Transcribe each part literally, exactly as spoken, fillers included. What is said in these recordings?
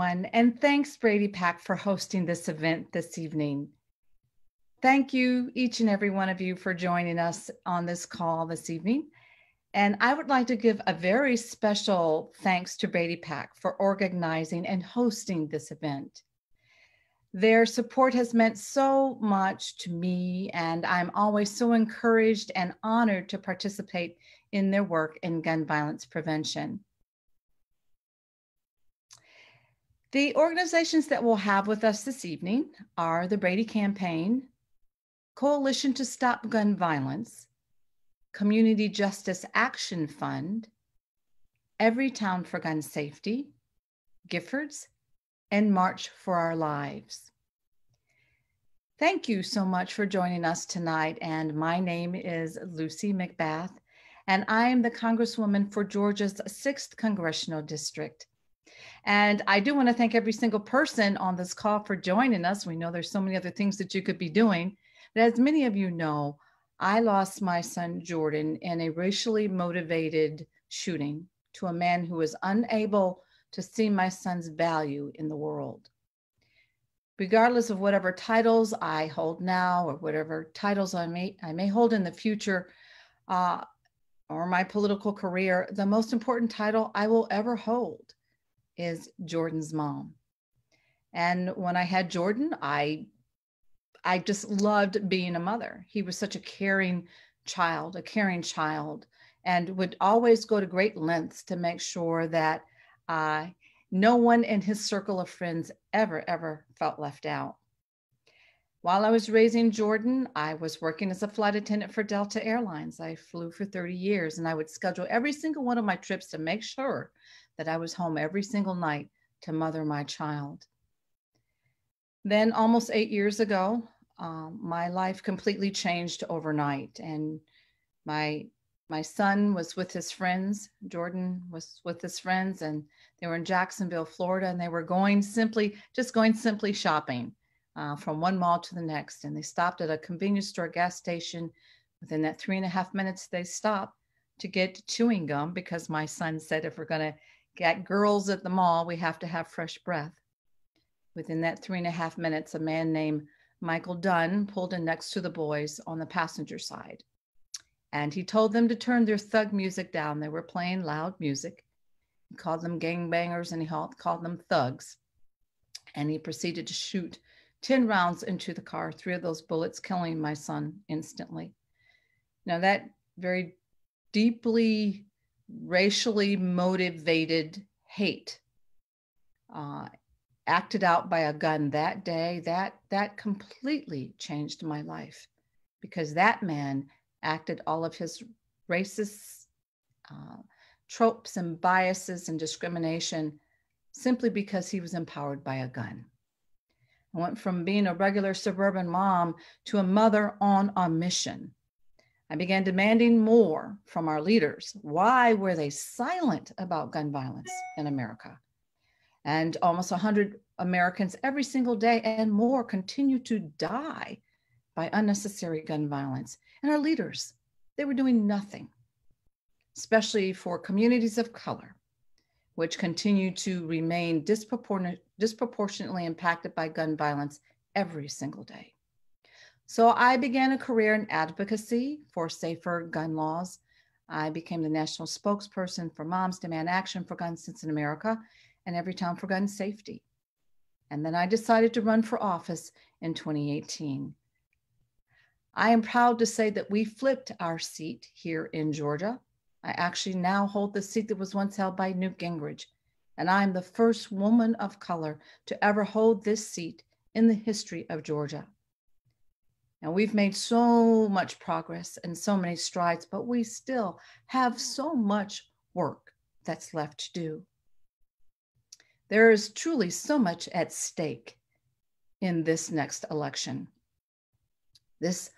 everyone, and thanks BradyPac for hosting this event this evening. Thank you, each and every one of you, for joining us on this call this evening. And I would like to give a very special thanks to BradyPac for organizing and hosting this event. Their support has meant so much to me, and I'm always so encouraged and honored to participate in their work in gun violence prevention. The organizations that we'll have with us this evening are the Brady Campaign, Coalition to Stop Gun Violence, Community Justice Action Fund, Everytown for Gun Safety, Giffords, and March for Our Lives. Thank you so much for joining us tonight, and my name is Lucy McBath, and I am the Congresswoman for Georgia's sixth Congressional District. And I do want to thank every single person on this call for joining us. We know there's so many other things that you could be doing, but as many of you know, I lost my son Jordan in a racially motivated shooting to a man who was unable to see my son's value in the world. Regardless of whatever titles I hold now or whatever titles I may, I may hold in the future uh, or my political career, the most important title I will ever hold is Jordan's mom. And when I had Jordan, I I just loved being a mother. He was such a caring child, a caring child, and would always go to great lengths to make sure that uh, no one in his circle of friends ever, ever felt left out. While I was raising Jordan, I was working as a flight attendant for Delta Airlines. I flew for thirty years, and I would schedule every single one of my trips to make sure that I was home every single night to mother my child. Then almost eight years ago, um, my life completely changed overnight, and my my son was with his friends. Jordan was with his friends, and they were in Jacksonville, Florida, and they were going simply, just going simply shopping uh, from one mall to the next. And they stopped at a convenience store gas station. Within that three and a half minutes, they stopped to get chewing gum because my son said, if we're gonna get girls at the mall, we have to have fresh breath. Within that three and a half minutes, a man named Michael Dunn pulled in next to the boys on the passenger side. And he told them to turn their thug music down. They were playing loud music. He called them gangbangers, and he called them thugs. And he proceeded to shoot ten rounds into the car, three of those bullets killing my son instantly. Now, that very deeply racially motivated hate uh, acted out by a gun that day, that, that completely changed my life, because that man acted all of his racist uh, tropes and biases and discrimination simply because he was empowered by a gun. I went from being a regular suburban mom to a mother on a mission. I began demanding more from our leaders. Why were they silent about gun violence in America? And almost one hundred Americans every single day and more continue to die by unnecessary gun violence. And our leaders, they were doing nothing, especially for communities of color, which continue to remain dispropor- disproportionately impacted by gun violence every single day. So I began a career in advocacy for safer gun laws. I became the national spokesperson for Moms Demand Action for Gun Sense in America and Everytown for Gun Safety. And then I decided to run for office in twenty eighteen. I am proud to say that we flipped our seat here in Georgia. I actually now hold the seat that was once held by Newt Gingrich, and I'm the first woman of color to ever hold this seat in the history of Georgia. And we've made so much progress and so many strides, but we still have so much work that's left to do. There is truly so much at stake in this next election. This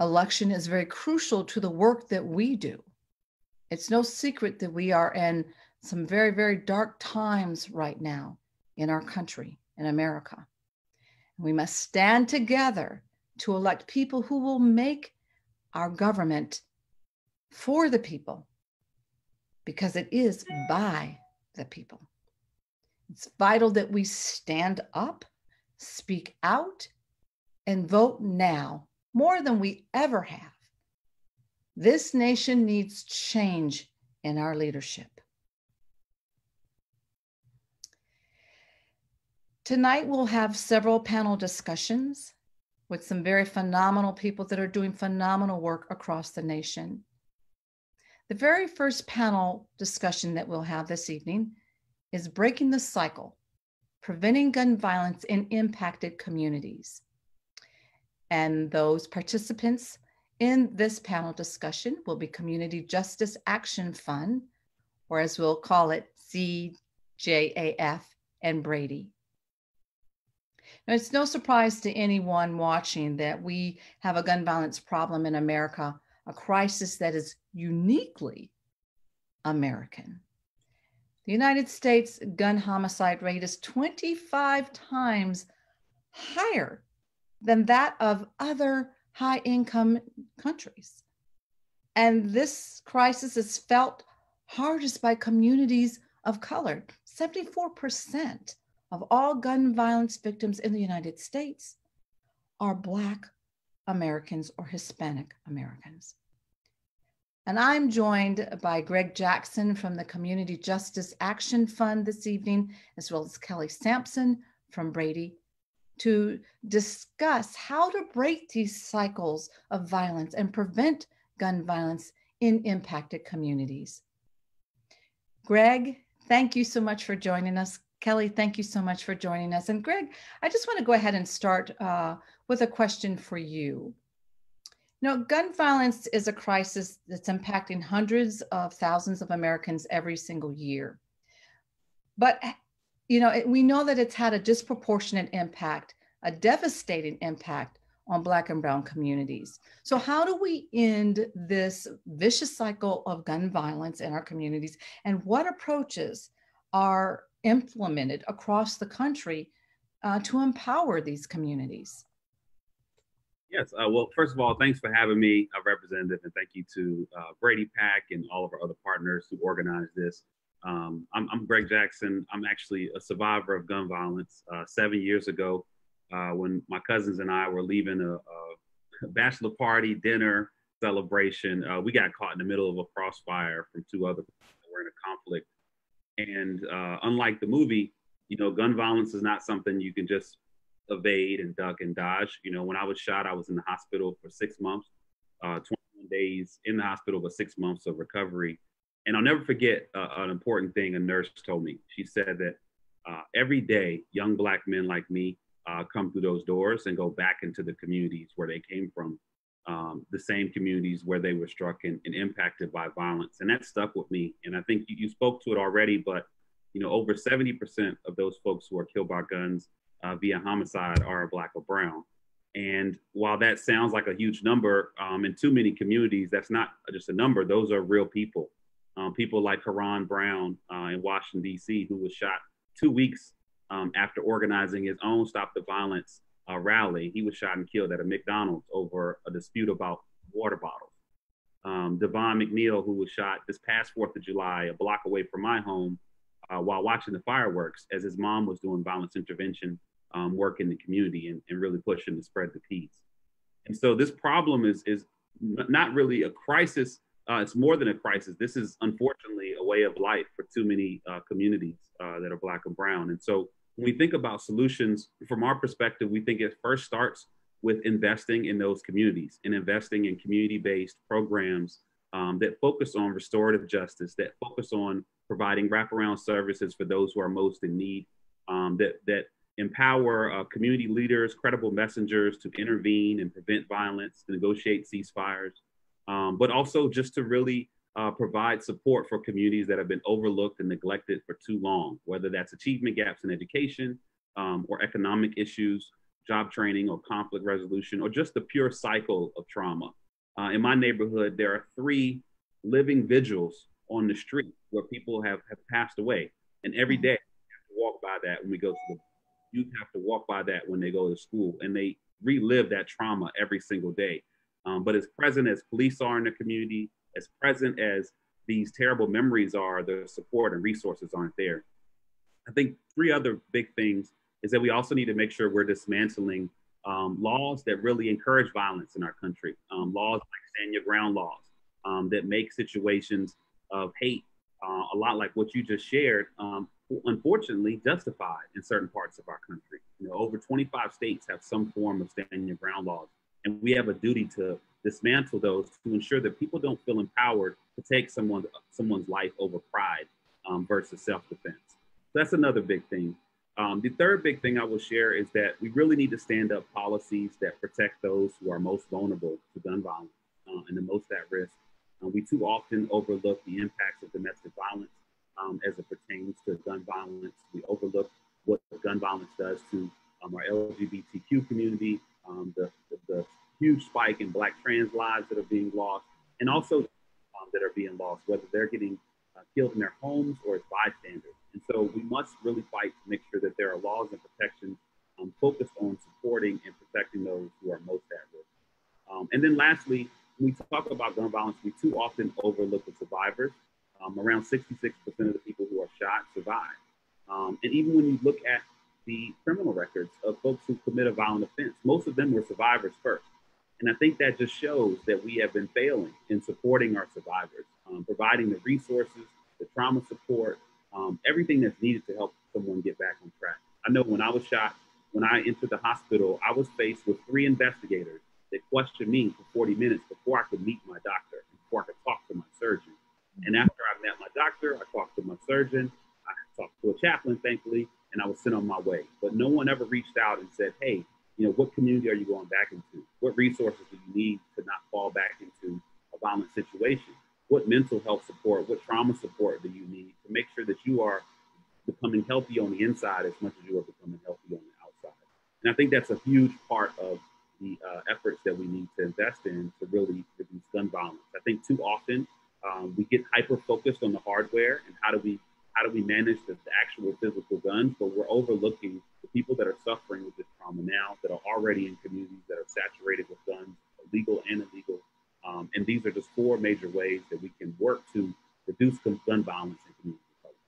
election is very crucial to the work that we do. It's no secret that we are in some very, very dark times right now in our country, in America. We must stand together to elect people who will make our government for the people, because it is by the people. It's vital that we stand up, speak out, and vote now more than we ever have. This nation needs change in our leadership. Tonight, we'll have several panel discussions with some very phenomenal people that are doing phenomenal work across the nation. The very first panel discussion that we'll have this evening is Breaking the Cycle, Preventing Gun Violence in Impacted Communities. And those participants in this panel discussion will be Community Justice Action Fund, or as we'll call it, C J A F, and Brady. Now, it's no surprise to anyone watching that we have a gun violence problem in America, a crisis that is uniquely American. The United States gun homicide rate is twenty-five times higher than that of other high-income countries. And this crisis is felt hardest by communities of color. seventy-four percent of all gun violence victims in the United States are Black Americans or Hispanic Americans. And I'm joined by Greg Jackson from the Community Justice Action Fund this evening, as well as Kelly Sampson from Brady, to discuss how to break these cycles of violence and prevent gun violence in impacted communities. Greg, thank you so much for joining us. Kelly, thank you so much for joining us. And Greg, I just want to go ahead and start uh, with a question for you. Now, gun violence is a crisis that's impacting hundreds of thousands of Americans every single year. But you know, it, we know that it's had a disproportionate impact, a devastating impact on Black and Brown communities. So how do we end this vicious cycle of gun violence in our communities? And what approaches are implemented across the country uh, to empower these communities? Yes, uh, well, first of all, thanks for having me, uh, Representative, and thank you to uh, BradyPac and all of our other partners who organized this. Um, I'm, I'm Greg Jackson. I'm actually a survivor of gun violence. Uh, seven years ago, uh, when my cousins and I were leaving a, a bachelor party, dinner, celebration, uh, we got caught in the middle of a crossfire from two other people that were in a conflict. And uh, unlike the movie, you know, gun violence is not something you can just evade and duck and dodge. You know, when I was shot, I was in the hospital for six months, uh, twenty-one days in the hospital, but six months of recovery. And I'll never forget uh, an important thing a nurse told me. She said that uh, every day, young Black men like me uh, come through those doors and go back into the communities where they came from, um, the same communities where they were struck and, and impacted by violence. And that stuck with me. And I think you, you spoke to it already, but you know, over seventy percent of those folks who are killed by guns uh, via homicide are Black or Brown. And while that sounds like a huge number, um, in too many communities, that's not just a number, those are real people. Um, people like Haron Brown uh, in Washington, D C, who was shot two weeks um, after organizing his own Stop the Violence uh, rally. He was shot and killed at a McDonald's over a dispute about water bottles. Um, Devon McNeil, who was shot this past fourth of July, a block away from my home, uh, while watching the fireworks as his mom was doing violence intervention um, work in the community and, and really pushing to spread the peace. And so this problem is, is not really a crisis. Uh, it's more than a crisis. This is unfortunately a way of life for too many uh, communities uh, that are Black and Brown. And so when we think about solutions, from our perspective, we think it first starts with investing in those communities and investing in community-based programs um, that focus on restorative justice, that focus on providing wraparound services for those who are most in need, um, that, that empower uh, community leaders, credible messengers to intervene and prevent violence, to negotiate ceasefires. Um, but also just to really uh, provide support for communities that have been overlooked and neglected for too long, whether that's achievement gaps in education um, or economic issues, job training or conflict resolution, or just the pure cycle of trauma. Uh, in my neighborhood, there are three living vigils on the street where people have, have passed away. And every day we have to walk by that when we go to the, youth have to walk by that when they go to school, and they relive that trauma every single day. Um, but as present as police are in the community, as present as these terrible memories are, the support and resources aren't there. I think three other big things is that we also need to make sure we're dismantling um, laws that really encourage violence in our country. Um, laws like stand your ground laws um, that make situations of hate, uh, a lot like what you just shared, um, unfortunately justified in certain parts of our country. You know, over twenty-five states have some form of stand your ground laws. And we have a duty to dismantle those to ensure that people don't feel empowered to take someone's, someone's life over pride um, versus self-defense. So that's another big thing. Um, the third big thing I will share is that we really need to stand up policies that protect those who are most vulnerable to gun violence uh, and the most at risk. Uh, we too often overlook the impacts of domestic violence um, as it pertains to gun violence. We overlook what gun violence does to um, our L G B T Q community, um, the, the, the huge spike in Black trans lives that are being lost, and also um, that are being lost, whether they're getting uh, killed in their homes or as bystanders. And so we must really fight to make sure that there are laws and protections um, focused on supporting and protecting those who are most at risk. Um, and then lastly, when we talk about gun violence, we too often overlook the survivors. Um, around sixty-six percent of the people who are shot survive. Um, and even when you look at the criminal records of folks who commit a violent offense, most of them were survivors first. And I think that just shows that we have been failing in supporting our survivors, um, providing the resources, the trauma support, um, everything that's needed to help someone get back on track. I know when I was shot, when I entered the hospital, I was faced with three investigators that questioned me for forty minutes before I could meet my doctor, before I could talk to my surgeon. And after I met my doctor, I talked to my surgeon, I talked to a chaplain, thankfully, and I was sent on my way. But no one ever reached out and said, hey, you know, what community are you going back into? What resources do you need to not fall back into a violent situation? What mental health support, what trauma support do you need to make sure that you are becoming healthy on the inside as much as you are becoming healthy on the outside? And I think that's a huge part of the uh, efforts that we need to invest in to really reduce gun violence. I think too often um, we get hyper-focused on the hardware and how do we how do we manage the, the actual physical guns, but we're overlooking the people that are suffering with this trauma now, that are already in communities that are saturated with guns, legal and illegal. Um, and these are just four major ways that we can work to reduce gun violence in communities.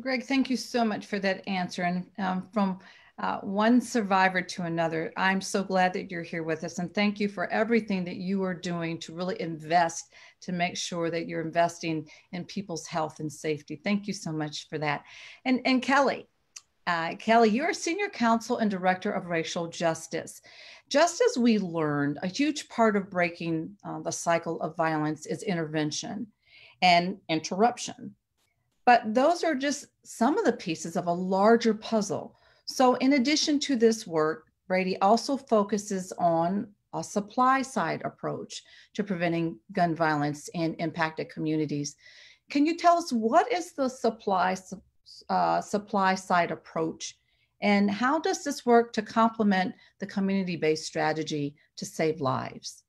Greg, thank you so much for that answer. And um, from uh, one survivor to another, I'm so glad that you're here with us. And thank you for everything that you are doing to really invest, to make sure that you're investing in people's health and safety. Thank you so much for that. And, and Kelly, uh, Kelly, you're Senior Counsel and Director of Racial Justice. Just as we learned, a huge part of breaking uh, the cycle of violence is intervention and interruption. But those are just some of the pieces of a larger puzzle. So in addition to this work, Brady also focuses on a supply side approach to preventing gun violence in impacted communities. Can you tell us what is the supply, uh, supply side approach and how does this work to complement the community-based strategy to save lives?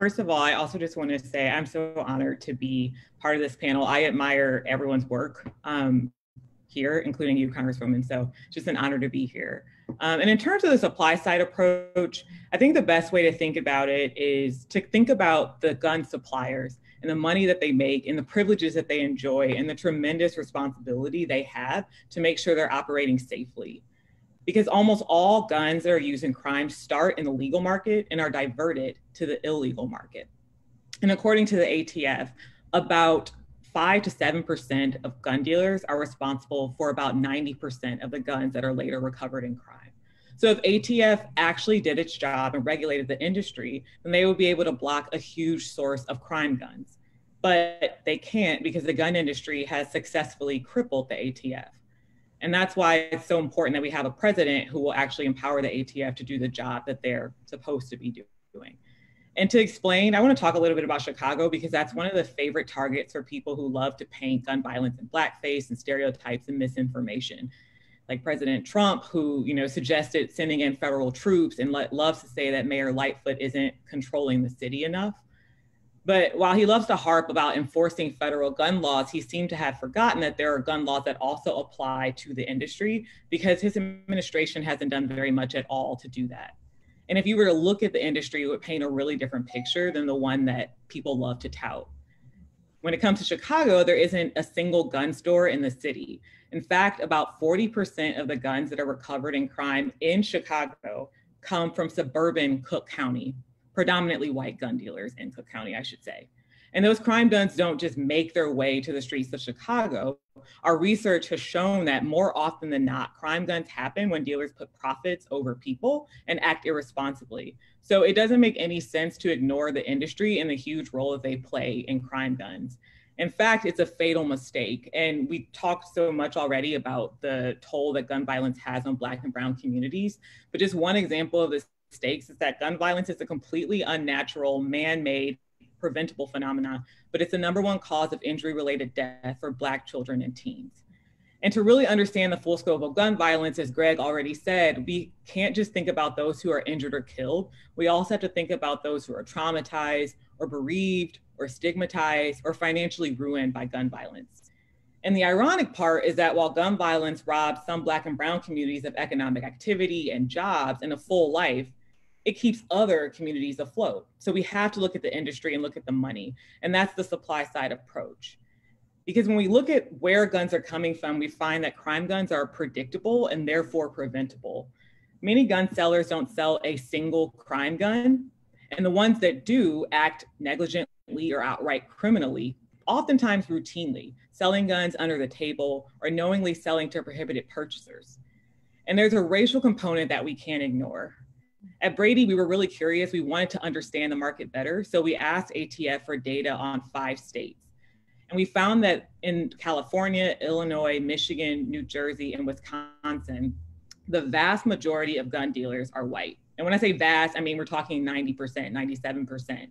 First of all, I also just want to say I'm so honored to be part of this panel. I admire everyone's work um, here, including you, Congresswoman. So just an honor to be here. Um, and in terms of the supply side approach, I think the best way to think about it is to think about the gun suppliers and the money that they make and the privileges that they enjoy and the tremendous responsibility they have to make sure they're operating safely. Because almost all guns that are used in crime start in the legal market and are diverted to the illegal market. And according to the A T F, about five to seven percent of gun dealers are responsible for about ninety percent of the guns that are later recovered in crime. So if A T F actually did its job and regulated the industry, then they would be able to block a huge source of crime guns. But they can't because the gun industry has successfully crippled the A T F. And that's why it's so important that we have a president who will actually empower the A T F to do the job that they're supposed to be doing. And to explain, I want to talk a little bit about Chicago because that's one of the favorite targets for people who love to paint gun violence in blackface and stereotypes and misinformation. Like President Trump, who you know suggested sending in federal troops and loves to say that Mayor Lightfoot isn't controlling the city enough. But while he loves to harp about enforcing federal gun laws, he seemed to have forgotten that there are gun laws that also apply to the industry because his administration hasn't done very much at all to do that. And if you were to look at the industry, it would paint a really different picture than the one that people love to tout. When it comes to Chicago, there isn't a single gun store in the city. In fact, about forty percent of the guns that are recovered in crime in Chicago come from suburban Cook County, predominantly white gun dealers in Cook County, I should say. And those crime guns don't just make their way to the streets of Chicago. Our research has shown that more often than not, crime guns happen when dealers put profits over people and act irresponsibly. So it doesn't make any sense to ignore the industry and the huge role that they play in crime guns. In fact, it's a fatal mistake. And we talked so much already about the toll that gun violence has on Black and Brown communities, but just one example of the stakes is that gun violence is a completely unnatural, man-made, preventable phenomena, but it's the number one cause of injury-related death for Black children and teens. And to really understand the full scope of gun violence, as Greg already said, we can't just think about those who are injured or killed. We also have to think about those who are traumatized or bereaved or stigmatized or financially ruined by gun violence. And the ironic part is that while gun violence robs some Black and Brown communities of economic activity and jobs and a full life, it keeps other communities afloat. So we have to look at the industry and look at the money. And that's the supply side approach. Because when we look at where guns are coming from, we find that crime guns are predictable and therefore preventable. Many gun sellers don't sell a single crime gun. And the ones that do act negligently or outright criminally, oftentimes routinely, selling guns under the table or knowingly selling to prohibited purchasers. And there's a racial component that we can't ignore. At Brady, we were really curious. We wanted to understand the market better. So we asked A T F for data on five states. And we found that in California, Illinois, Michigan, New Jersey, and Wisconsin, the vast majority of gun dealers are white. And when I say vast, I mean, we're talking ninety percent, ninety-seven percent,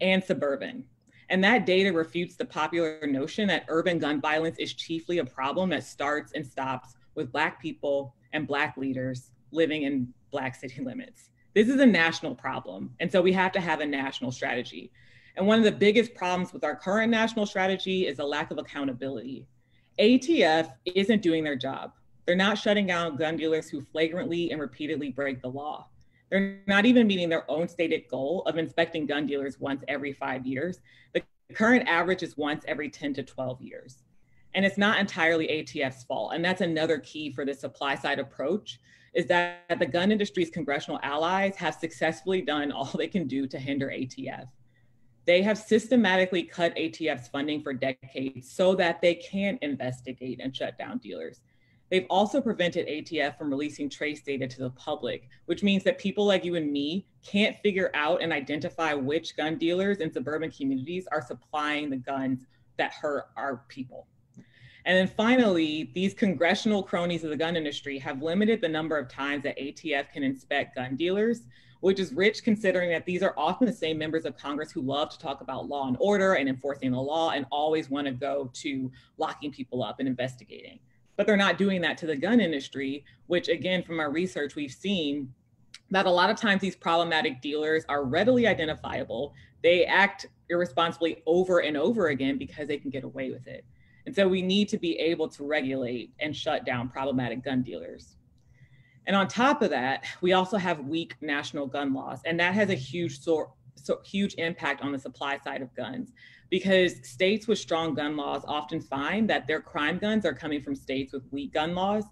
and suburban. And that data refutes the popular notion that urban gun violence is chiefly a problem that starts and stops with Black people and Black leaders living in Black city limits. This is a national problem. And so we have to have a national strategy. And one of the biggest problems with our current national strategy is a lack of accountability. A T F isn't doing their job. They're not shutting down gun dealers who flagrantly and repeatedly break the law. They're not even meeting their own stated goal of inspecting gun dealers once every five years. The current average is once every ten to twelve years. And it's not entirely A T F's fault. And that's another key for the supply side approach, is that the gun industry's congressional allies have successfully done all they can do to hinder A T F. They have systematically cut A T F's funding for decades so that they can investigate and shut down dealers. They've also prevented A T F from releasing trace data to the public, which means that people like you and me can't figure out and identify which gun dealers in suburban communities are supplying the guns that hurt our people. And then finally, these congressional cronies of the gun industry have limited the number of times that A T F can inspect gun dealers, which is rich considering that these are often the same members of Congress who love to talk about law and order and enforcing the law and always want to go to locking people up and investigating. But they're not doing that to the gun industry, which again, from our research, we've seen that a lot of times these problematic dealers are readily identifiable. They act irresponsibly over and over again because they can get away with it. And so we need to be able to regulate and shut down problematic gun dealers. And on top of that, we also have weak national gun laws. And that has a huge, so, so huge impact on the supply side of guns, because states with strong gun laws often find that their crime guns are coming from states with weak gun laws.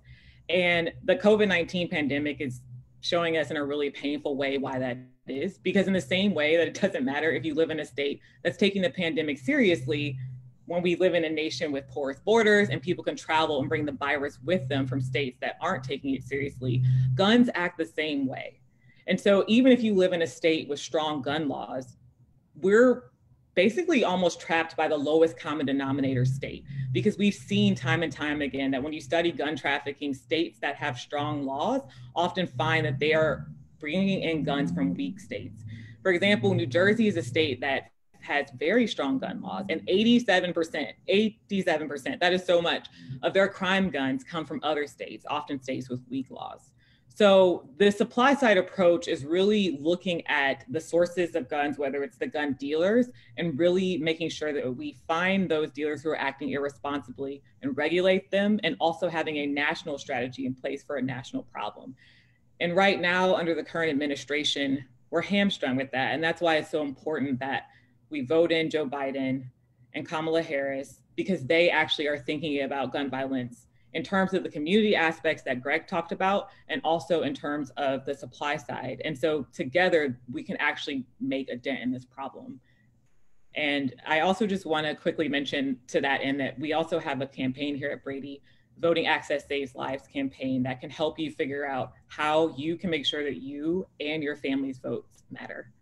And the COVID nineteen pandemic is showing us in a really painful way why that is, because in the same way that it doesn't matter if you live in a state that's taking the pandemic seriously, when we live in a nation with porous borders and people can travel and bring the virus with them from states that aren't taking it seriously, guns act the same way. And so even if you live in a state with strong gun laws, we're basically almost trapped by the lowest common denominator state, because we've seen time and time again that when you study gun trafficking, states that have strong laws often find that they are bringing in guns from weak states. For example, New Jersey is a state that has very strong gun laws, and eighty-seven percent, eighty-seven percent, that is so much, of their crime guns come from other states, often states with weak laws. So the supply side approach is really looking at the sources of guns, whether it's the gun dealers, and really making sure that we find those dealers who are acting irresponsibly and regulate them, and also having a national strategy in place for a national problem. And right now, under the current administration, we're hamstrung with that. And that's why it's so important that we vote in Joe Biden and Kamala Harris, because they actually are thinking about gun violence in terms of the community aspects that Greg talked about, and also in terms of the supply side. And so together we can actually make a dent in this problem. And I also just want to quickly mention to that end that we also have a campaign here at Brady, Voting Access Saves Lives campaign, that can help you figure out how you can make sure that you and your family's votes matter.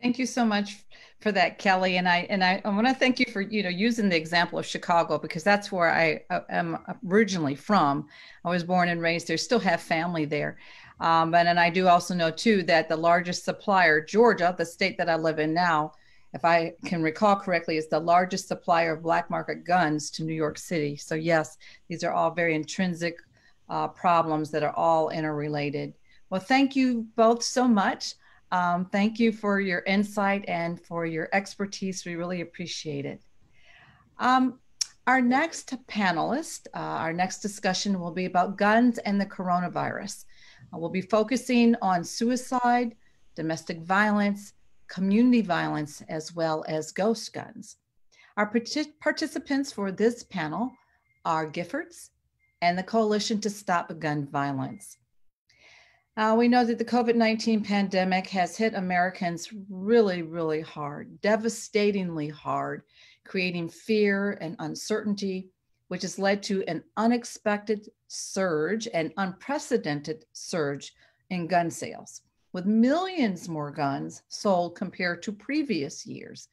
Thank you so much for that, Kelly. And I and I, I want to thank you for, you know, using the example of Chicago, because that's where I uh, am originally from. I was born and raised there, still have family there. Um, and, and I do also know, too, that the largest supplier, Georgia, the state that I live in now, if I can recall correctly, is the largest supplier of black market guns to New York City. So, yes, these are all very intrinsic uh, problems that are all interrelated. Well, thank you both so much. Um, thank you for your insight and for your expertise. We really appreciate it. Um, our next panelist, uh, our next discussion will be about guns and the coronavirus. Uh, we'll be focusing on suicide, domestic violence, community violence, as well as ghost guns. Our partic- participants for this panel are Giffords and the Coalition to Stop Gun Violence. Uh, we know that the COVID nineteen pandemic has hit Americans really, really hard, devastatingly hard, creating fear and uncertainty, which has led to an unexpected surge, an unprecedented surge in gun sales, with millions more guns sold compared to previous years.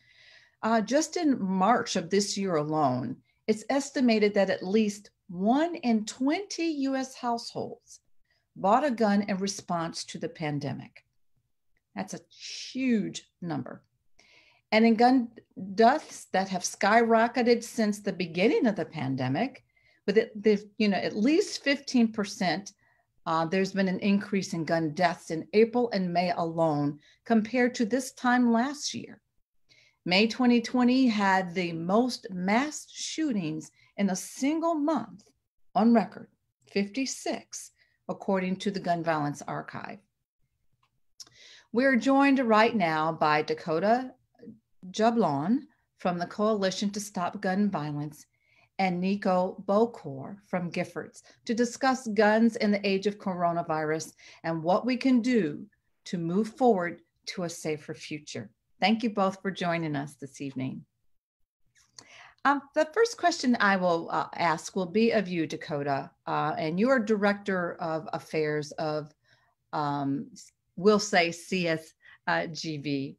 Uh, just in March of this year alone, it's estimated that at least one in twenty U S households bought a gun in response to the pandemic. That's a huge number. And in gun deaths that have skyrocketed since the beginning of the pandemic, with it, the, you know, at least fifteen percent, uh, there's been an increase in gun deaths in April and May alone compared to this time last year. May twenty twenty had the most mass shootings in a single month on record, fifty-six. According to the Gun Violence Archive. We're joined right now by Dakota Jablon from the Coalition to Stop Gun Violence and Nico Bocor from Giffords to discuss guns in the age of coronavirus and what we can do to move forward to a safer future. Thank you both for joining us this evening. Um, the first question I will uh, ask will be of you, Dakota, uh, and you are Director of Affairs of, um, we'll say, C S G V.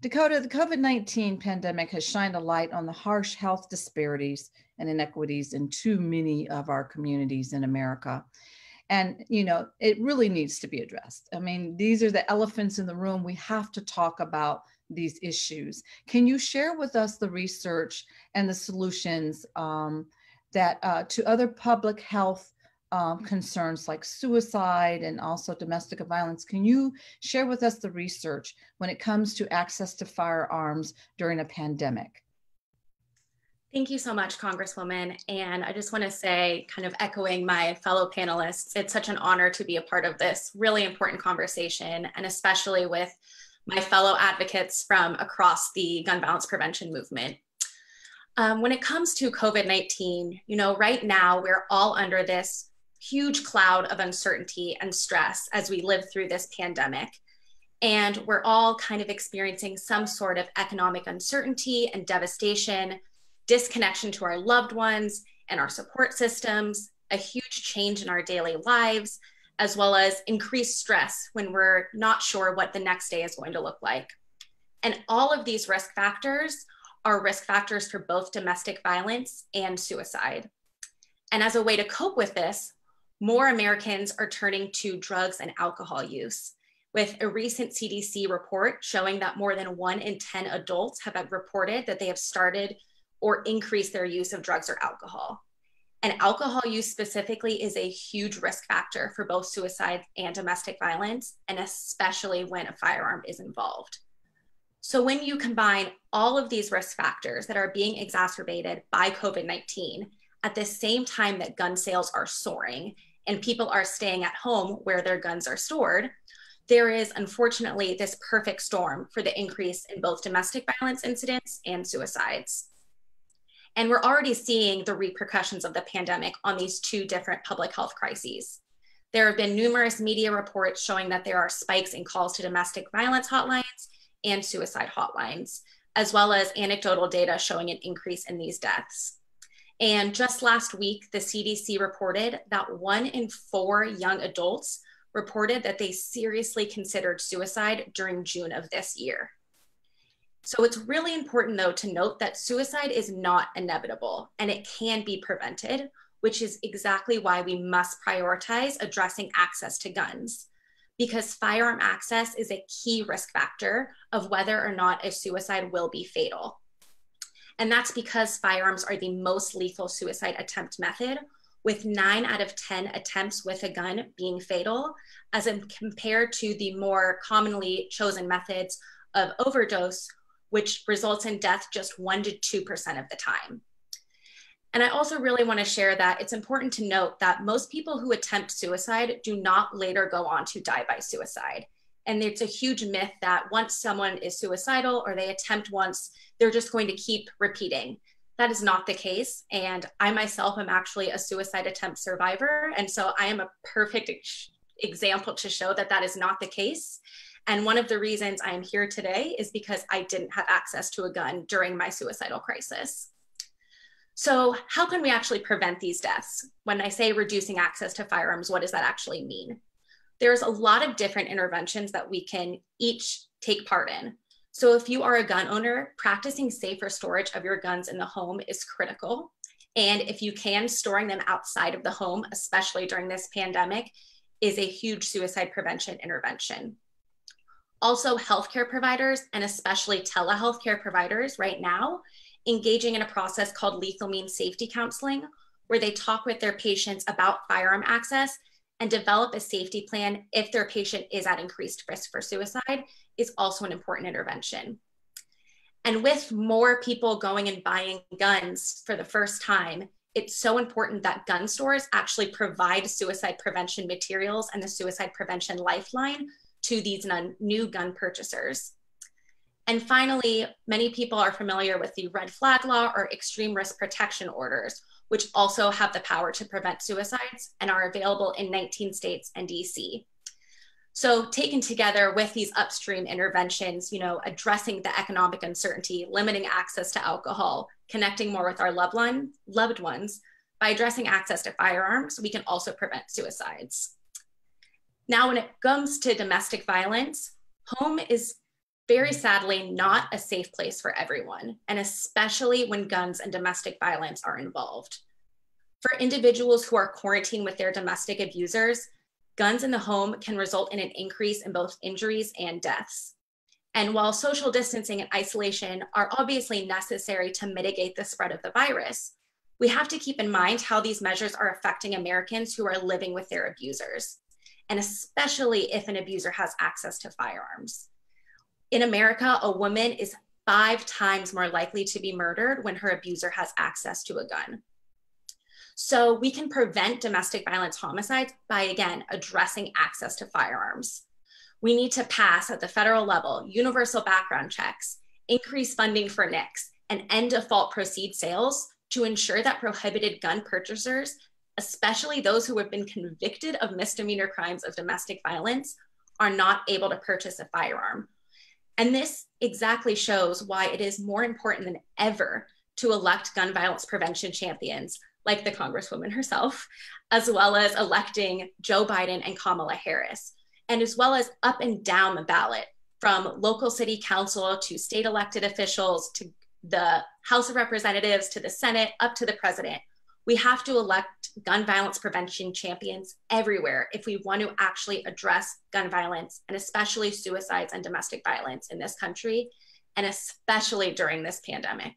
Dakota, the COVID nineteen pandemic has shined a light on the harsh health disparities and inequities in too many of our communities in America. And, you know, it really needs to be addressed. I mean, these are the elephants in the room. We have to talk about these issues. Can you share with us the research and the solutions um, that uh, to other public health um, concerns like suicide and also domestic violence? Can you share with us the research when it comes to access to firearms during a pandemic? Thank you so much, Congresswoman. And I just want to say, kind of echoing my fellow panelists, it's such an honor to be a part of this really important conversation, and especially with my fellow advocates from across the gun violence prevention movement. Um, when it comes to COVID nineteen, you know, right now we're all under this huge cloud of uncertainty and stress as we live through this pandemic. And we're all kind of experiencing some sort of economic uncertainty and devastation, disconnection to our loved ones and our support systems, a huge change in our daily lives, as well as increased stress when we're not sure what the next day is going to look like. And all of these risk factors are risk factors for both domestic violence and suicide. And as a way to cope with this, more Americans are turning to drugs and alcohol use, with a recent C D C report showing that more than one in ten adults have reported that they have started or increased their use of drugs or alcohol. And alcohol use specifically is a huge risk factor for both suicide and domestic violence, and especially when a firearm is involved. So when you combine all of these risk factors that are being exacerbated by COVID nineteen, at the same time that gun sales are soaring and people are staying at home where their guns are stored, there is unfortunately this perfect storm for the increase in both domestic violence incidents and suicides. And we're already seeing the repercussions of the pandemic on these two different public health crises. There have been numerous media reports showing that there are spikes in calls to domestic violence hotlines and suicide hotlines, as well as anecdotal data showing an increase in these deaths. And just last week, the C D C reported that one in four young adults reported that they seriously considered suicide during June of this year. So it's really important, though, to note that suicide is not inevitable and it can be prevented, which is exactly why we must prioritize addressing access to guns, because firearm access is a key risk factor of whether or not a suicide will be fatal. And that's because firearms are the most lethal suicide attempt method, with nine out of ten attempts with a gun being fatal, as compared to the more commonly chosen methods of overdose, which results in death just one to two percent of the time. And I also really want to share that it's important to note that most people who attempt suicide do not later go on to die by suicide. And it's a huge myth that once someone is suicidal or they attempt once, they're just going to keep repeating. That is not the case. And I myself am actually a suicide attempt survivor. And so I am a perfect example to show that that is not the case. And one of the reasons I am here today is because I didn't have access to a gun during my suicidal crisis. So how can we actually prevent these deaths? When I say reducing access to firearms, what does that actually mean? There's a lot of different interventions that we can each take part in. So if you are a gun owner, practicing safer storage of your guns in the home is critical. And if you can, storing them outside of the home, especially during this pandemic, is a huge suicide prevention intervention. Also, healthcare providers, and especially telehealthcare providers right now, engaging in a process called lethal means safety counseling, where they talk with their patients about firearm access and develop a safety plan if their patient is at increased risk for suicide, is also an important intervention. And with more people going and buying guns for the first time, it's so important that gun stores actually provide suicide prevention materials and the suicide prevention lifeline to these new gun purchasers. And finally, many people are familiar with the red flag law or extreme risk protection orders, which also have the power to prevent suicides and are available in nineteen states and D C. So taken together with these upstream interventions, you know, addressing the economic uncertainty, limiting access to alcohol, connecting more with our loved one, loved ones, by addressing access to firearms, we can also prevent suicides. Now, when it comes to domestic violence, home is very sadly not a safe place for everyone, and especially when guns and domestic violence are involved. For individuals who are quarantined with their domestic abusers, guns in the home can result in an increase in both injuries and deaths. And while social distancing and isolation are obviously necessary to mitigate the spread of the virus, we have to keep in mind how these measures are affecting Americans who are living with their abusers, and especially if an abuser has access to firearms. In America, a woman is five times more likely to be murdered when her abuser has access to a gun. So we can prevent domestic violence homicides by, again, addressing access to firearms. We need to pass at the federal level universal background checks, increase funding for N I C S, and end default proceed sales to ensure that prohibited gun purchasers, especially those who have been convicted of misdemeanor crimes of domestic violence, are not able to purchase a firearm. And this exactly shows why it is more important than ever to elect gun violence prevention champions like the Congresswoman herself, as well as electing Joe Biden and Kamala Harris, and as well as up and down the ballot from local city council to state elected officials to the House of Representatives to the Senate up to the president. We have to elect gun violence prevention champions everywhere if we want to actually address gun violence, and especially suicides and domestic violence in this country, and especially during this pandemic.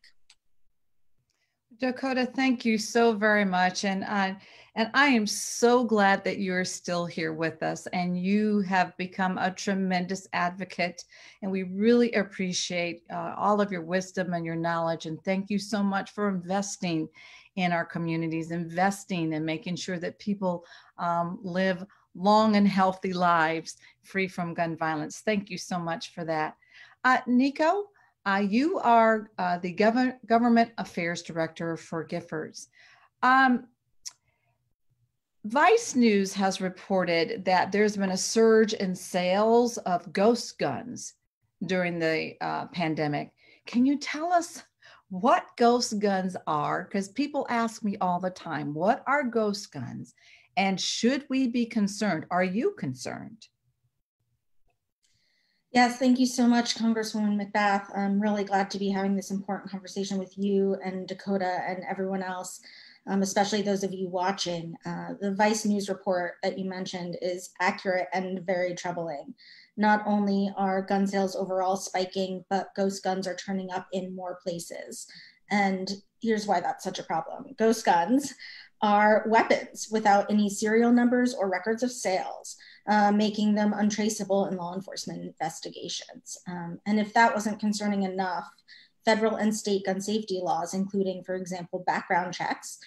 Dakota, thank you so very much. And, uh, and I am so glad that you're still here with us and you have become a tremendous advocate. And we really appreciate uh, all of your wisdom and your knowledge. And thank you so much for investing in our communities, investing and making sure that people um, live long and healthy lives free from gun violence. Thank you so much for that. Uh, Nico, uh, you are uh, the Gov- Government Affairs Director for Giffords. Um, Vice News has reported that there's been a surge in sales of ghost guns during the uh, pandemic. Can you tell us what ghost guns are? Because people ask me all the time, what are ghost guns? And should we be concerned? Are you concerned? Yes, thank you so much, Congresswoman McBath. I'm really glad to be having this important conversation with you and Dakota and everyone else, um, especially those of you watching. Uh, the Vice News report that you mentioned is accurate and very troubling. Not only are gun sales overall spiking, but ghost guns are turning up in more places. And here's why that's such a problem. Ghost guns are weapons without any serial numbers or records of sales, uh, making them untraceable in law enforcement investigations. Um, and if that wasn't concerning enough, federal and state gun safety laws, including, for example, background checks,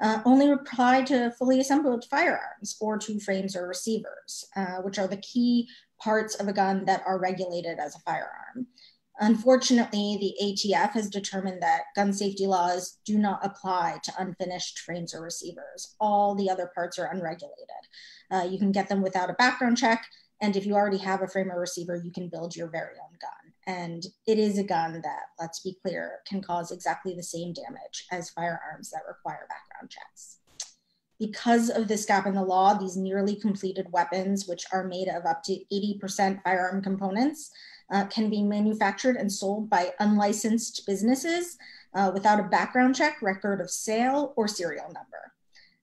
uh, only apply to fully assembled firearms or to frames or receivers, uh, which are the key parts of a gun that are regulated as a firearm. Unfortunately, the A T F has determined that gun safety laws do not apply to unfinished frames or receivers. All the other parts are unregulated. Uh, you can get them without a background check, and if you already have a frame or receiver, you can build your very own gun. And it is a gun that, let's be clear, can cause exactly the same damage as firearms that require background checks. Because of this gap in the law, these nearly completed weapons, which are made of up to eighty percent firearm components, Uh, can be manufactured and sold by unlicensed businesses uh, without a background check, record of sale, or serial number.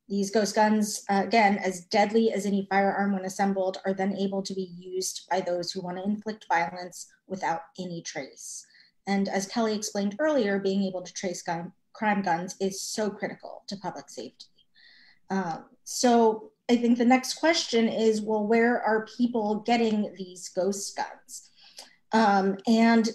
These ghost guns, uh, again, as deadly as any firearm when assembled, are then able to be used by those who want to inflict violence without any trace. And as Kelly explained earlier, being able to trace gun, crime guns is so critical to public safety. Um, so I think the next question is, well, where are people getting these ghost guns? Um, and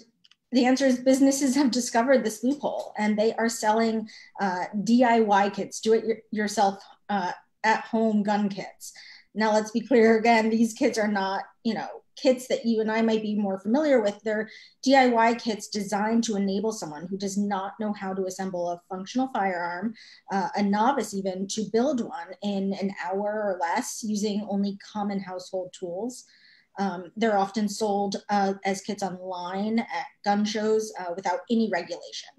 the answer is businesses have discovered this loophole and they are selling uh, D I Y kits, do it yourself uh, at home gun kits. Now, let's be clear again, these kits are not, you know, kits that you and I might be more familiar with. They're D I Y kits designed to enable someone who does not know how to assemble a functional firearm, uh, a novice even, to build one in an hour or less using only common household tools. Um, they're often sold uh, as kits online at gun shows uh, without any regulation.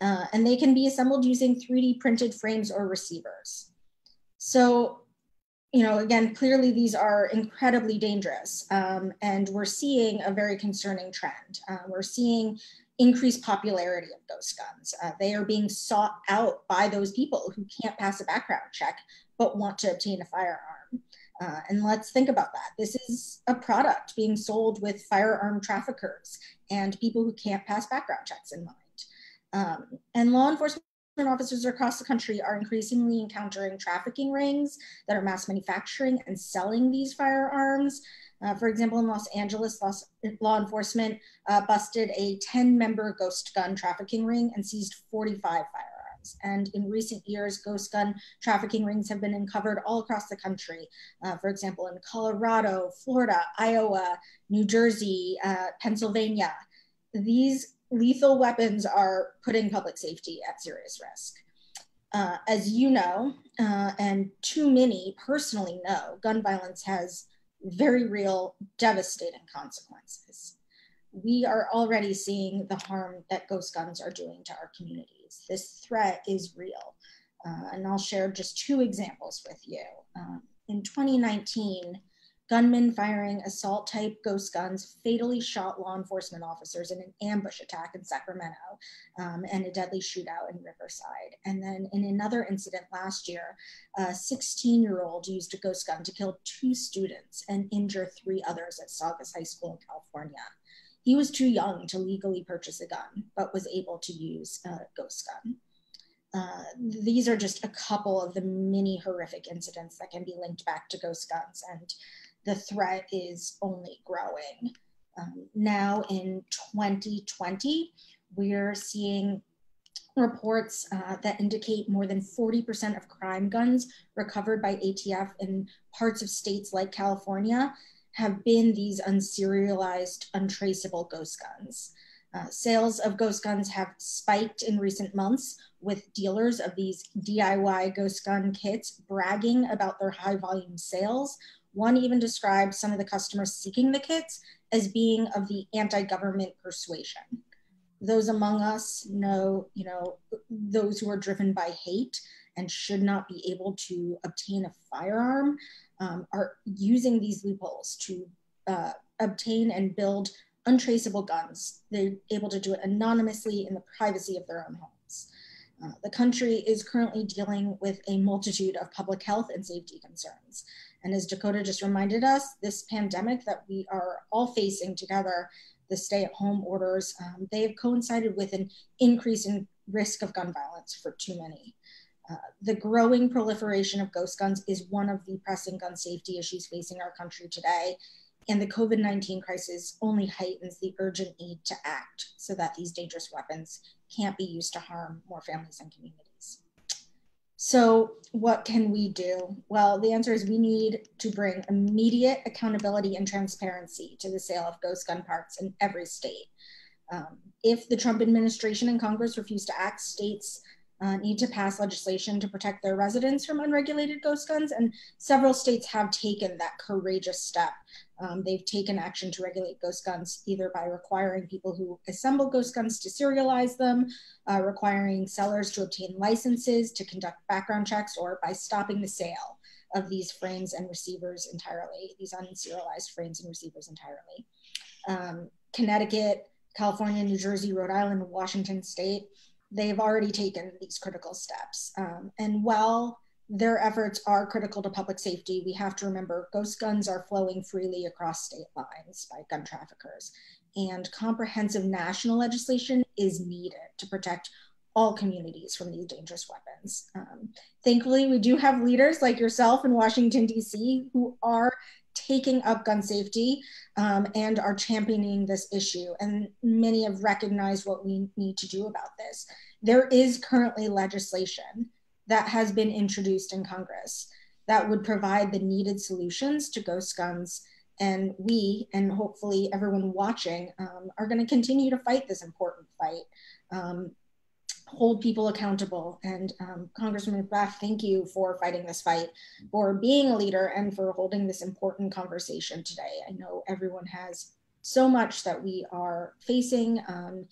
Uh, and they can be assembled using three D printed frames or receivers. So, you know, again, clearly these are incredibly dangerous. Um, and we're seeing a very concerning trend. Uh, we're seeing increased popularity of ghost guns. Uh, they are being sought out by those people who can't pass a background check, but want to obtain a firearm. Uh, and let's think about that. This is a product being sold with firearm traffickers and people who can't pass background checks in mind. Um, and law enforcement officers across the country are increasingly encountering trafficking rings that are mass manufacturing and selling these firearms. Uh, for example, in Los Angeles, law, law enforcement uh, busted a ten member ghost gun trafficking ring and seized forty-five firearms. And in recent years, ghost gun trafficking rings have been uncovered all across the country. Uh, for example, in Colorado, Florida, Iowa, New Jersey, uh, Pennsylvania. These lethal weapons are putting public safety at serious risk. Uh, as you know, uh, and too many personally know, gun violence has very real, devastating consequences. We are already seeing the harm that ghost guns are doing to our communities. This threat is real. Uh, and I'll share just two examples with you. Um, in twenty nineteen, gunmen firing assault-type ghost guns fatally shot law enforcement officers in an ambush attack in Sacramento um, and a deadly shootout in Riverside. And then in another incident last year, a sixteen-year-old used a ghost gun to kill two students and injure three others at Saugus High School in California. He was too young to legally purchase a gun, but was able to use a ghost gun. Uh, these are just a couple of the many horrific incidents that can be linked back to ghost guns, and the threat is only growing. Um, now in twenty twenty, we're seeing reports uh, that indicate more than forty percent of crime guns recovered by A T F in parts of states like California have been these unserialized, untraceable ghost guns. Uh, sales of ghost guns have spiked in recent months, with dealers of these D I Y ghost gun kits bragging about their high volume sales. One even described some of the customers seeking the kits as being of the anti-government persuasion. Those among us know, you know, those who are driven by hate and should not be able to obtain a firearm um, are using these loopholes to uh, obtain and build untraceable guns. They're able to do it anonymously in the privacy of their own homes. Uh, the country is currently dealing with a multitude of public health and safety concerns. And as Dakota just reminded us, this pandemic that we are all facing together, the stay-at-home orders, um, they have coincided with an increase in risk of gun violence for too many. Uh, the growing proliferation of ghost guns is one of the pressing gun safety issues facing our country today. And the COVID nineteen crisis only heightens the urgent need to act so that these dangerous weapons can't be used to harm more families and communities. So what can we do? Well, the answer is we need to bring immediate accountability and transparency to the sale of ghost gun parts in every state. Um, if the Trump administration and Congress refuse to act, states uh, need to pass legislation to protect their residents from unregulated ghost guns, and several states have taken that courageous step. Um, they've taken action to regulate ghost guns, either by requiring people who assemble ghost guns to serialize them, uh, requiring sellers to obtain licenses to conduct background checks, or by stopping the sale of these frames and receivers entirely, these unserialized frames and receivers entirely. Um, Connecticut, California, New Jersey, Rhode Island, Washington State, they've already taken these critical steps. Um, and while their efforts are critical to public safety, we have to remember ghost guns are flowing freely across state lines by gun traffickers, and comprehensive national legislation is needed to protect all communities from these dangerous weapons. Um, thankfully, we do have leaders like yourself in Washington, D C who are taking up gun safety um, and are championing this issue. And many have recognized what we need to do about this. There is currently legislation that has been introduced in Congress that would provide the needed solutions to ghost guns. And we, and hopefully everyone watching, um, are gonna continue to fight this important fight, um, hold people accountable. And um, Congresswoman McBath, thank you for fighting this fight, for being a leader, and for holding this important conversation today. I know everyone has so much that we are facing, um,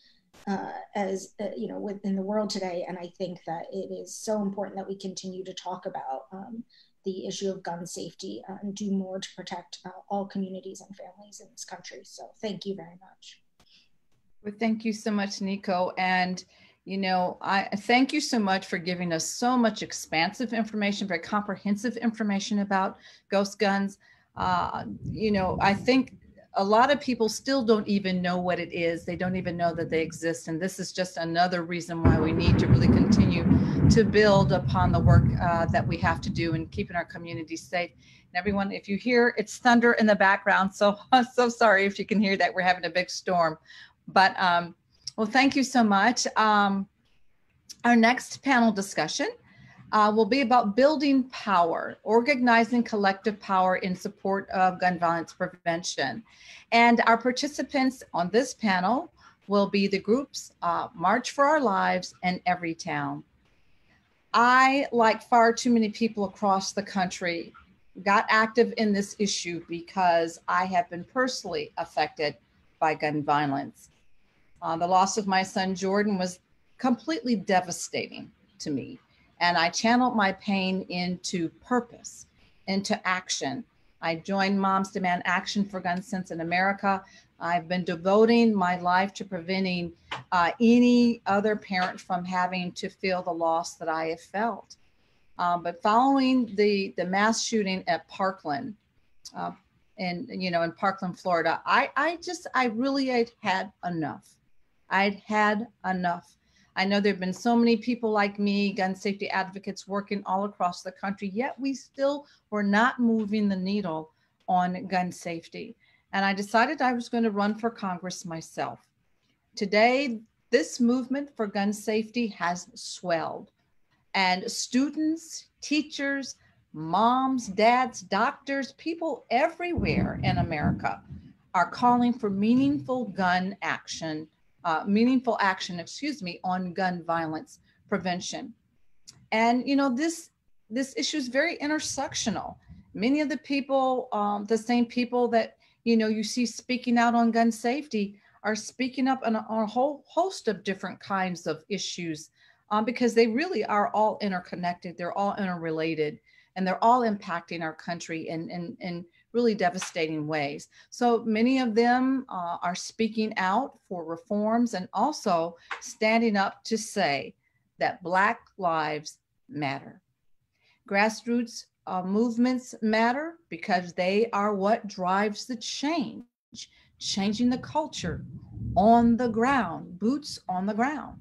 Uh, as uh, you know, within the world today. And I think that it is so important that we continue to talk about um, the issue of gun safety uh, and do more to protect uh, all communities and families in this country. So thank you very much. Well, thank you so much, Nico. And, you know, I thank you so much for giving us so much expansive information, very comprehensive information about ghost guns. Uh, you know, I think a lot of people still don't even know what it is. They don't even know that they exist. And this is just another reason why we need to really continue to build upon the work uh, that we have to do in keeping our community safe. And everyone, if you hear, it's thunder in the background. So I'm so sorry if you can hear that. We're having a big storm. But um, well, thank you so much. Um, our next panel discussion Uh, will be about building power, organizing collective power in support of gun violence prevention. And our participants on this panel will be the groups uh, March for Our Lives and Everytown. I, like far too many people across the country, got active in this issue because I have been personally affected by gun violence. Uh, the loss of my son Jordan was completely devastating to me. And I channeled my pain into purpose, into action. I joined Moms Demand Action for Gun Sense in America. I've been devoting my life to preventing uh, any other parent from having to feel the loss that I have felt. Um, but following the, the mass shooting at Parkland, uh, in, you know, in Parkland, Florida, I, I just, I really had had enough. I'd had enough. I know there've been so many people like me, gun safety advocates working all across the country, yet we still were not moving the needle on gun safety. And I decided I was going to run for Congress myself. Today, this movement for gun safety has swelled. And students, teachers, moms, dads, doctors, people everywhere in America are calling for meaningful gun action, uh, meaningful action, excuse me, on gun violence prevention. And, you know, this, this issue is very intersectional. Many of the people, um, the same people that, you know, you see speaking out on gun safety are speaking up on a, on a whole host of different kinds of issues um, because they really are all interconnected. They're all interrelated. And they're all impacting our country in, in, in really devastating ways. So many of them uh, are speaking out for reforms and also standing up to say that Black lives matter. Grassroots uh, movements matter because they are what drives the change, changing the culture on the ground, boots on the ground.